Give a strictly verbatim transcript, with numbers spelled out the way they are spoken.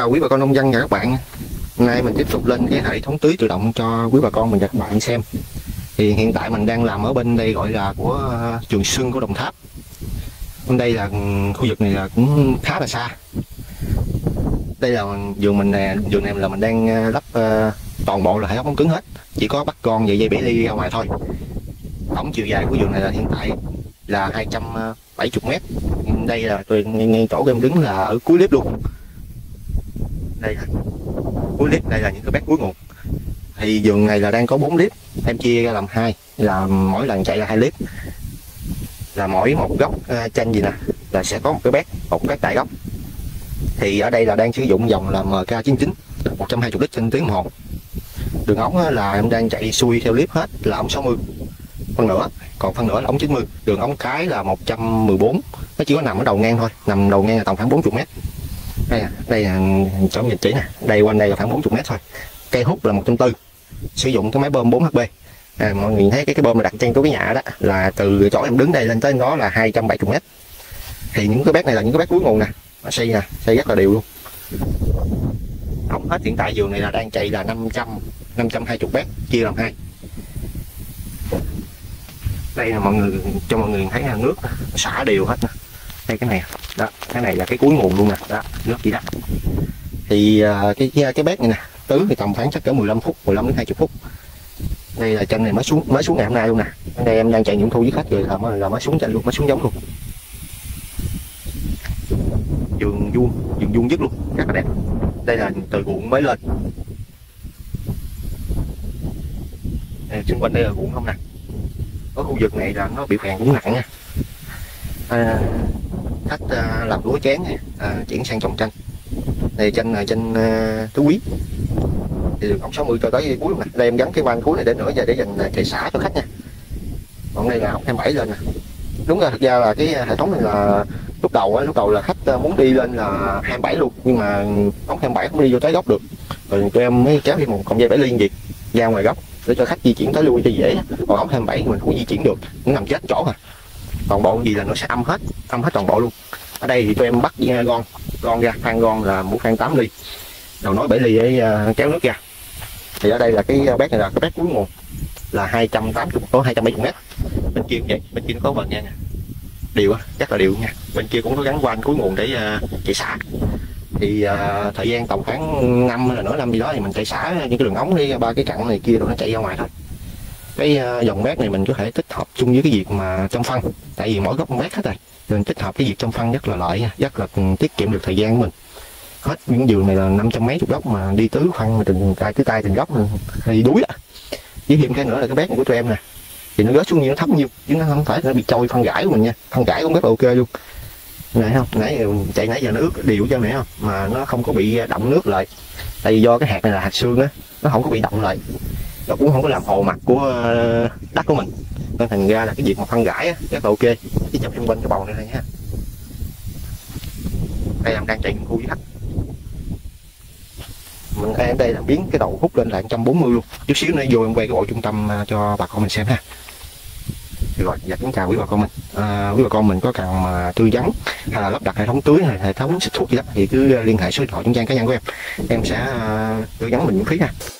chào quý bà con nông dân và các bạn. Hôm nay mình tiếp tục lên cái hệ thống tưới tự động cho quý bà con mình và các bạn xem. Thì hiện tại mình đang làm ở bên đây gọi là của Trường Xuân của Đồng Tháp. Bên đây là khu vực này là cũng khá là xa. Đây là vườn mình nè, vườn này là mình đang lắp uh, toàn bộ là hệ thống ống cứng hết, chỉ có bắt con về dây bể đi ra ngoài thôi. Tổng chiều dài của vườn này là hiện tại là hai trăm bảy mươi mét. Đây là tôi ngay, ngay chỗ em đứng là ở cuối clip luôn. Đây là cuối clip, đây là những cái bát cuối nguồn. Thì vườn này là đang có bốn clip, em chia ra làm hai, là mỗi lần chạy là hai clip. Là mỗi một góc uh, chanh gì nè là sẽ có một cái bát, một bát tại góc. Thì ở đây là đang sử dụng dòng là M K chín chín một trăm hai mươi lít trên tiếng đồng hồ. Đường ống là em đang chạy xuôi theo clip hết là ống sáu mươi phân nửa, còn phân nửa là ống chín mươi. Đường ống cái là một trăm mười bốn, nó chỉ có nằm ở đầu ngang thôi, nằm đầu ngang là tầm khoảng bốn mươi mét. Đây là, đây là chỗ nhìn chỉ nè, đây quanh đây là khoảng bốn mươi mét thôi. Cây hút là một trăm bốn mươi, sử dụng cái máy bơm bốn H P. À, mọi người thấy cái cái bơm đặt trên cái nhà đó là từ chỗ em đứng đây lên tới đó là hai trăm bảy mươi mét. Thì những cái bát này là những cái bát cuối nguồn nè, xây nè, xây rất là đều luôn. Tổng hết hiện tại vườn này là đang chạy là năm trăm năm trăm hai mươi mét chia làm hai. Đây là mọi người cho mọi người thấy là nước xả đều hết nè. Đây cái này đó, cái này là cái cuối nguồn luôn nè, đó, nước gì đó. Thì cái cái, cái bát này nè, tứ thì tầm khoảng chắc cỡ mười lăm phút, mười lăm đến hai mươi phút. Đây là chanh này mới xuống, mới xuống ngày hôm nay luôn nè. Ở đây em đang chạy nghiệm thu với khách rồi là mới, là mới xuống chanh luôn, mới xuống giống luôn. Vườn vuông, vườn vuông nhất luôn, rất là đẹp. Đây là từ ruộng mới lên. Đây, xung quanh đây là ruộng không nè. Ở khu vực này là nó bị phèn cũng nặng nha. À, khách à, làm lúa chén này, à, chuyển sang trồng chanh. Đây chanh là chanh à, tứ quý. Thì đường ống sáu mươi cho tới cuối nè. Đây em gắn cái van cuối này để nữa giờ để dành để xả cho khách nha. Còn đây là ống hai mươi bảy lên nè. Đúng rồi, thực ra là cái hệ thống này là lúc đầu lúc đầu là khách muốn đi lên là hai mươi bảy luôn, nhưng mà ống hai mươi bảy không đi vô tới góc được, rồi tụi em mới kéo thêm một cọng dây bẫy liên việt ra ngoài góc để cho khách di chuyển tới lui cho dễ. Còn ống hai mươi bảy mình cũng di chuyển được, cũng nằm chết chỗ à, toàn bộ gì là nó sẽ âm hết, âm hết toàn bộ luôn. Ở đây thì tụi em bắt gon gon ra, than gon là một than tám ly, đầu nói bảy ly để kéo nước ra. Thì ở đây là cái bát này là cái bát cuối nguồn là hai trăm tám mươi tới hai trăm bảy mươi mét. Bên kia cũng vậy, bên kia nó có vần nha nè, điều chắc là điều nha. Bên kia cũng có gắn quanh cuối nguồn để uh, chạy xả. Thì uh, thời gian tầm khoảng năm là nửa năm gì đó thì mình chạy xả những cái đường ống đi ba cái cặn này kia rồi nó chạy ra ngoài thôi. Cái uh, dòng bát này mình có thể tích hợp chung với cái việc mà trong phân, tại vì mỗi góc bát hết rồi, mình tích hợp cái việc trong phân rất là lợi, rất là tiết kiệm được thời gian của mình. Hết những vườn này là năm trăm mấy chục góc mà đi tưới phân mà từng tay tưới tay từng góc thì đuối á. Với thêm cái nữa là cái bát này của tụi em nè, thì nó rớt xuống như nó thấp nhiều chứ nó không phải nó bị trôi phân rải của mình nha. Phân rải cũng rất là ok luôn. Nãy không nãy chạy nãy giờ nó ướt đều cho nãy không mà nó không có bị động nước lại, tại vì do cái hạt này là hạt xương á, nó không có bị động lại, nó cũng không có làm hồ mặt của đất của mình, nên thành ra là cái việc mà phân rải á, rất là ok. Chứ chồng em bên cái bầu này này ha, đây em đang chạy khu với khách mình em đây là biến cái đầu hút lên là một trăm bốn mươi luôn. Chút xíu nữa vô em quay cái bộ trung tâm cho bà con mình xem ha. Rồi, dạ kính chào quý bà con mình. À, quý bà con mình có cần mà tư vấn hay là lắp đặt hệ thống tưới hay hệ thống xịt thuốc gì đó thì cứ liên hệ số điện thoại trên trang cá nhân của em. Em sẽ uh, tư vấn mình miễn phí ha.